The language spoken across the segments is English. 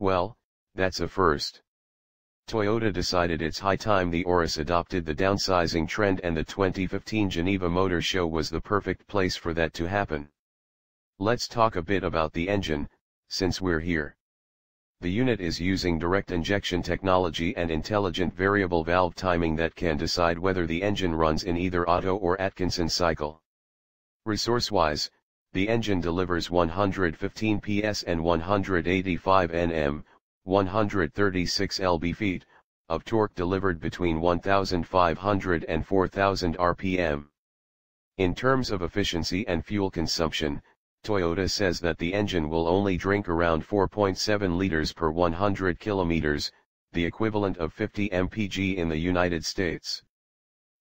Well, that's a first. Toyota decided it's high time the Auris adopted the downsizing trend, and the 2015 Geneva Motor Show was the perfect place for that to happen. Let's talk a bit about the engine, since we're here. The unit is using direct injection technology and intelligent variable valve timing that can decide whether the engine runs in either Otto or Atkinson cycle. Resource-wise, the engine delivers 115 PS and 185 Nm, 136 lb-ft, of torque delivered between 1,500 and 4,000 rpm. In terms of efficiency and fuel consumption, Toyota says that the engine will only drink around 4.7 liters per 100 kilometers, the equivalent of 50 mpg in the United States.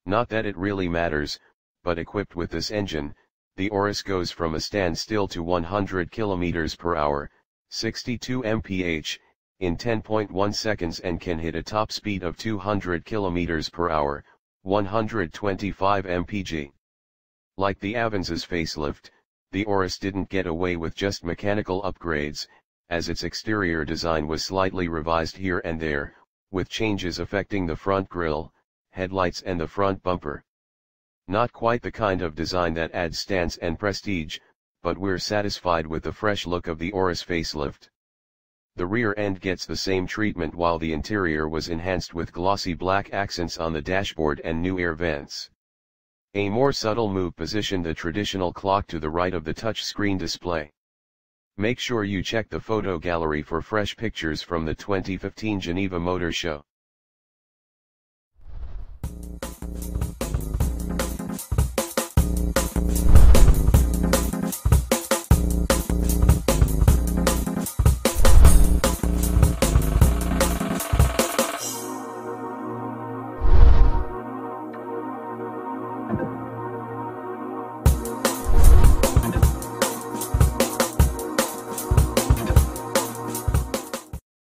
Not that it really matters, but equipped with this engine, the Auris goes from a standstill to 100 kilometers per hour, 62 mph, in 10.1 seconds, and can hit a top speed of 200 kilometers per hour, 125 mpg. Like the Avensis facelift, the Auris didn't get away with just mechanical upgrades, as its exterior design was slightly revised here and there, with changes affecting the front grille, headlights and the front bumper. Not quite the kind of design that adds stance and prestige, but we're satisfied with the fresh look of the Auris facelift. The rear end gets the same treatment, while the interior was enhanced with glossy black accents on the dashboard and new air vents. A more subtle move positioned the traditional clock to the right of the touchscreen display. Make sure you check the photo gallery for fresh pictures from the 2015 Geneva Motor Show.